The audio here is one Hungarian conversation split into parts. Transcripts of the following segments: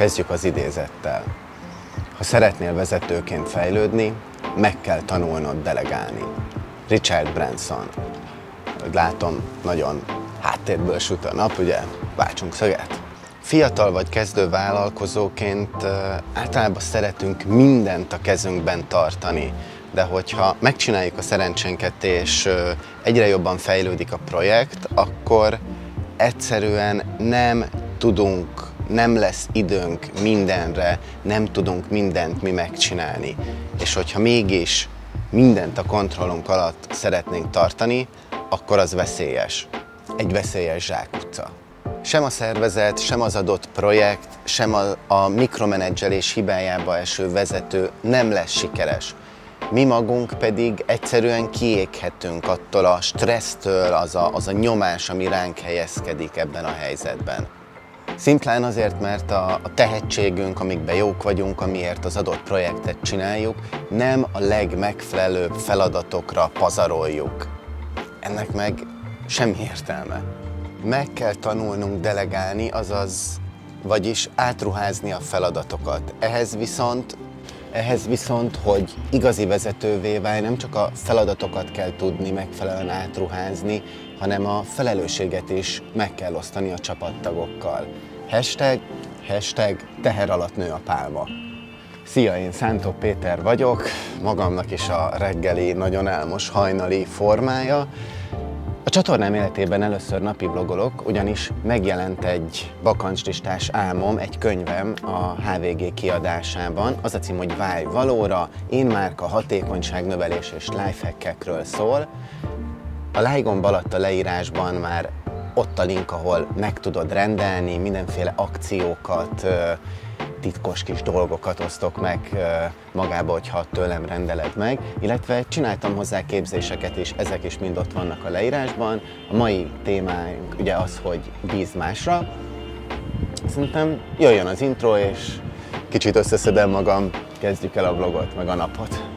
Kezdjük az idézettel. Ha szeretnél vezetőként fejlődni, meg kell tanulnod delegálni. Richard Branson. Látom, nagyon háttérből süt a nap, ugye? Váltsunk szöget. Fiatal vagy kezdő vállalkozóként általában szeretünk mindent a kezünkben tartani, de hogyha megcsináljuk a szerencsénket és egyre jobban fejlődik a projekt, akkor egyszerűen nem tudunk, nem lesz időnk mindenre, nem tudunk mindent mi megcsinálni. És hogyha mégis mindent a kontrollunk alatt szeretnénk tartani, akkor az veszélyes. Egy veszélyes zsákutca. Sem a szervezet, sem az adott projekt, sem a mikromenedzselés hibájába eső vezető nem lesz sikeres. Mi magunk pedig egyszerűen kiéghetünk attól a stressztől, az a nyomás, ami ránk helyezkedik ebben a helyzetben. Szimplán azért, mert a tehetségünk, amikben jók vagyunk, amiért az adott projektet csináljuk, nem a legmegfelelőbb feladatokra pazaroljuk. Ennek meg semmi értelme. Meg kell tanulnunk delegálni, vagyis átruházni a feladatokat. Ehhez viszont, hogy igazi vezetővé válj, nem csak a feladatokat kell tudni megfelelően átruházni, hanem a felelősséget is meg kell osztani a csapattagokkal. # teher alatt nő a pálma. Szia, én Szántó Péter vagyok, magamnak is a reggeli, nagyon álmos hajnali formája. A csatornám életében először napi vlogolok, ugyanis megjelent egy bakancslistás álmom, egy könyvem a HVG kiadásában. Az a cím, hogy Válj Valóra, én márka, hatékonyságnövelés és lifehackekről szól. A like gomb alatt a leírásban már ott a link, ahol meg tudod rendelni, mindenféle akciókat, titkos kis dolgokat osztok meg magába, hogyha tőlem rendeled meg, illetve csináltam hozzá képzéseket is, ezek is mind ott vannak a leírásban. A mai témánk ugye az, hogy bízz másra. Szerintem jöjjön az intro, és kicsit összeszedem magam, kezdjük el a vlogot, meg a napot.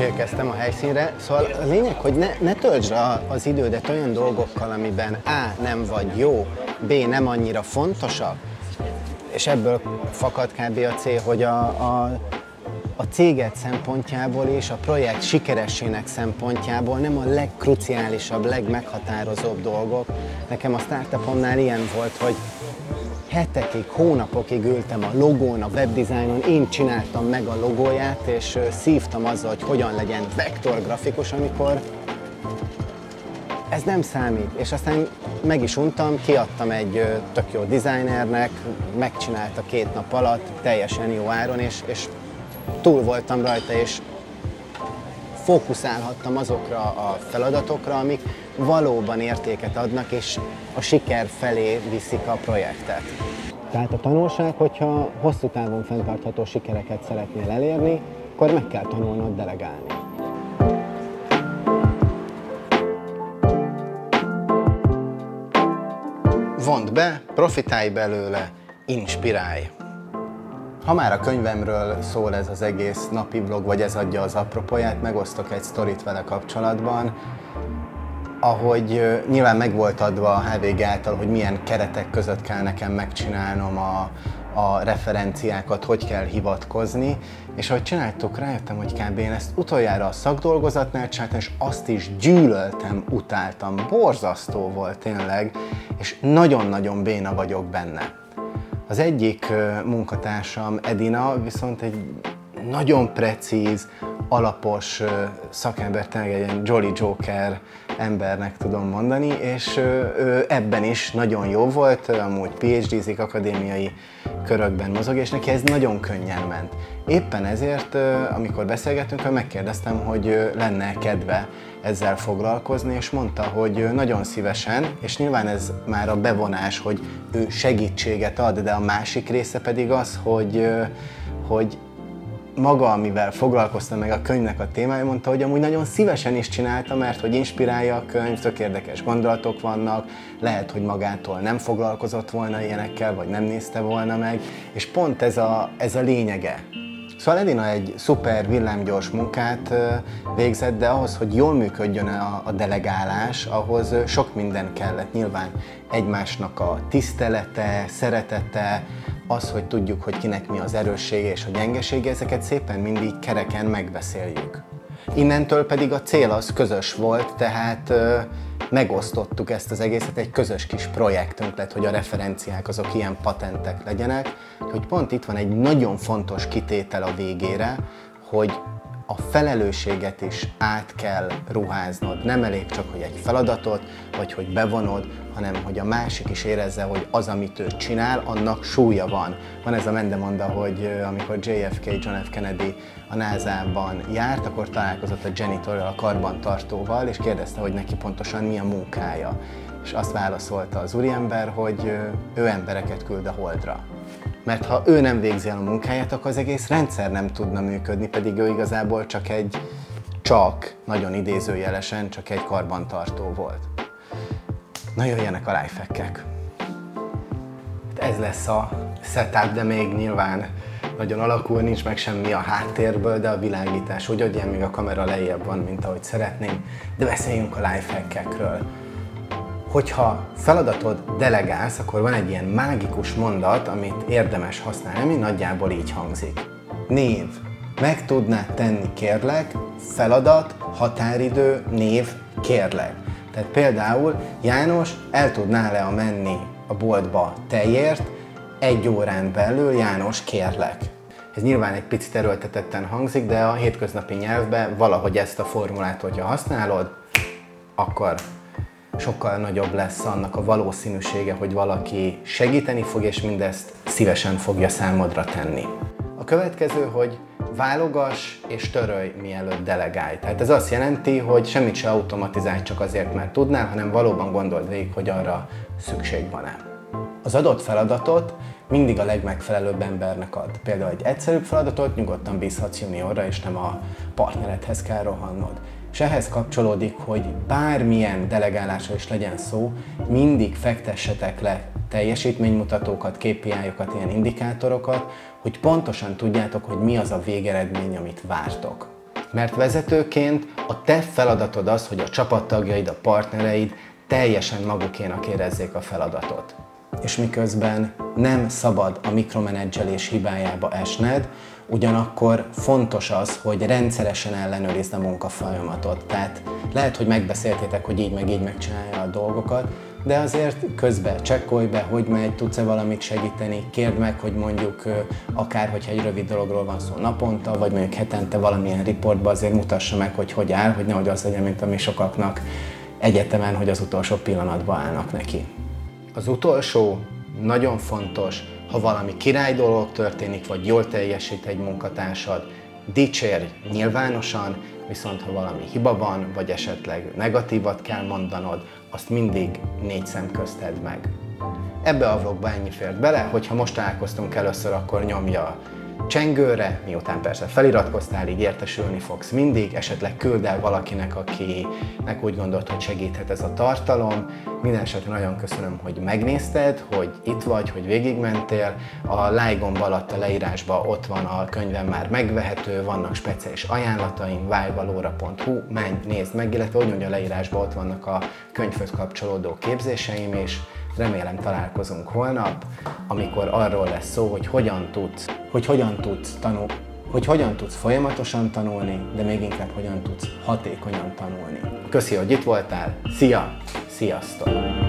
Érkeztem a helyszínre, szóval a lényeg, hogy ne töltsd az idődet olyan dolgokkal, amiben A. nem vagy jó, B. nem annyira fontosak, és ebből fakad kb. A C, hogy a céged szempontjából és a projekt sikeressének szempontjából nem a legkruciálisabb, legmeghatározóbb dolgok. Nekem a startupomnál ilyen volt, hogy hetekig, hónapokig ültem a logón, a webdesignon, én csináltam meg a logóját, és szívtam azzal, hogy hogyan legyen vektorgrafikus, amikor ez nem számít. És aztán meg is untam, kiadtam egy tök jó designernek, megcsinálta 2 nap alatt, teljesen jó áron, és túl voltam rajta, és fókuszálhattam azokra a feladatokra, amik valóban értéket adnak, és a siker felé viszik a projektet. Tehát a tanulság, hogyha hosszú távon fenntartható sikereket szeretnél elérni, akkor meg kell tanulnod delegálni. Vond be, profitálj belőle, inspirálj! Ha már a könyvemről szól ez az egész napi vlog, vagy ez adja az apropóját, megosztok egy sztorit vele kapcsolatban. Ahogy nyilván meg volt adva a HVG által, hogy milyen keretek között kell nekem megcsinálnom a referenciákat, hogy kell hivatkozni, és ahogy csináltuk, rájöttem, hogy kb. Én ezt utoljára a szakdolgozatnál csináltam, és azt is gyűlöltem, utáltam, borzasztó volt tényleg, és nagyon-nagyon béna vagyok benne. Az egyik munkatársam, Edina, viszont egy nagyon precíz, alapos szakember, tényleg egy ilyen Jolly Joker embernek tudom mondani, és ő ebben is nagyon jó volt, amúgy PhD-zik, akadémiai körökben mozog, és neki ez nagyon könnyen ment. Éppen ezért, amikor beszélgettünk, megkérdeztem, hogy lenne kedve ezzel foglalkozni, és mondta, hogy nagyon szívesen, és nyilván ez már a bevonás, hogy ő segítséget ad, de a másik része pedig az, hogy maga, amivel foglalkozta meg a könyvnek a témája, mondta, hogy amúgy nagyon szívesen is csinálta, mert hogy inspirálja a könyv, tök érdekes gondolatok vannak, lehet, hogy magától nem foglalkozott volna ilyenekkel, vagy nem nézte volna meg, és pont ez a lényege. Szóval Edina egy szuper villámgyors munkát végzett, de ahhoz, hogy jól működjön a delegálás, ahhoz sok minden kellett. Nyilván egymásnak a tisztelete, szeretete, az, hogy tudjuk, hogy kinek mi az erőssége és a gyengesége, ezeket szépen mindig kereken megbeszéljük. Innentől pedig a cél az közös volt, tehát megosztottuk ezt az egészet, egy közös kis projektünk lett, hogy a referenciák azok ilyen patentek legyenek, hogy pont itt van egy nagyon fontos kitétel a végére, hogy a felelősséget is át kell ruháznod. Nem elég csak, hogy egy feladatot, vagy hogy bevonod, hanem hogy a másik is érezze, hogy az, amit ő csinál, annak súlya van. Van ez a mendemonda, hogy amikor JFK, John F. Kennedy a NASA-ban járt, akkor találkozott a janitorral, a karbantartóval, és kérdezte, hogy neki pontosan mi a munkája. És azt válaszolta az úriember, hogy ő embereket küld a Holdra. Mert ha ő nem végzi el a munkáját, akkor az egész rendszer nem tudna működni, pedig ő igazából csak nagyon idézőjelesen, csak egy karbantartó volt. Na, jöjjenek a lifehack-ek. Ez lesz a setup, de még nyilván nagyon alakul, nincs meg semmi a háttérből, de a világítás úgy adja, még a kamera lejjebb van, mint ahogy szeretnénk. De beszéljünk a lifehack-ekről. Hogyha feladatod delegálsz, akkor van egy ilyen mágikus mondat, amit érdemes használni, ami nagyjából így hangzik. Név. Meg tudnád tenni, kérlek, feladat, határidő, név, kérlek. Tehát például, János, el tudnál-e menni a boltba tejért 1 órán belül, János, kérlek. Ez nyilván egy picit erőltetetten hangzik, de a hétköznapi nyelvben valahogy ezt a formulát, hogyha használod, akkor sokkal nagyobb lesz annak a valószínűsége, hogy valaki segíteni fog, és mindezt szívesen fogja számodra tenni. A következő, hogy válogass és törölj, mielőtt delegálj. Tehát ez azt jelenti, hogy semmit se automatizálj csak azért, mert tudnál, hanem valóban gondold végig, hogy arra szükség van-e. Az adott feladatot mindig a legmegfelelőbb embernek ad. Például egy egyszerűbb feladatot nyugodtan bízhatsz juniorra, és nem a partneredhez kell rohannod. És ehhez kapcsolódik, hogy bármilyen delegálásra is legyen szó, mindig fektessetek le teljesítménymutatókat, KPI-okat, ilyen indikátorokat, hogy pontosan tudjátok, hogy mi az a végeredmény, amit vártok. Mert vezetőként a te feladatod az, hogy a csapattagjaid, a partnereid teljesen magukénak érezzék a feladatot. És miközben nem szabad a mikromenedzselés hibájába esned, ugyanakkor fontos az, hogy rendszeresen ellenőrizd a munkafolyamatot. Tehát lehet, hogy megbeszéltétek, hogy így megcsinálja a dolgokat, de azért közben csekkolj be, hogy megy, tudsz-e valamit segíteni, kérd meg, hogy mondjuk akár, hogyha egy rövid dologról van szó naponta, vagy mondjuk hetente valamilyen riportba azért mutassa meg, hogy áll, hogy nehogy az legyen, mint ami sokaknak egyetemen, hogy az utolsó pillanatban állnak neki. Az utolsó, nagyon fontos, ha valami király dolog történik, vagy jól teljesít egy munkatársad, dicsérj nyilvánosan, viszont ha valami hiba van, vagy esetleg negatívat kell mondanod, azt mindig 4 szem közt tedd meg. Ebbe a vlogba ennyi fért bele, hogyha most találkoztunk először, akkor nyomja csengőre, miután persze feliratkoztál, így értesülni fogsz mindig, esetleg küld el valakinek, akinek úgy gondolt, hogy segíthet ez a tartalom. Mindenesetre nagyon köszönöm, hogy megnézted, hogy itt vagy, hogy végigmentél. A like gomb alatt a leírásban ott van a könyvem már megvehető, vannak speciális ajánlataim, valjvalora.hu, menj, nézd meg, illetve ugyanúgy a leírásban ott vannak a könyvhöz kapcsolódó képzéseim is. Remélem találkozunk holnap, amikor arról lesz szó, hogy hogyan tudsz folyamatosan tanulni, de még inkább hogyan tudsz hatékonyan tanulni. Köszi, hogy itt voltál, szia, sziasztok!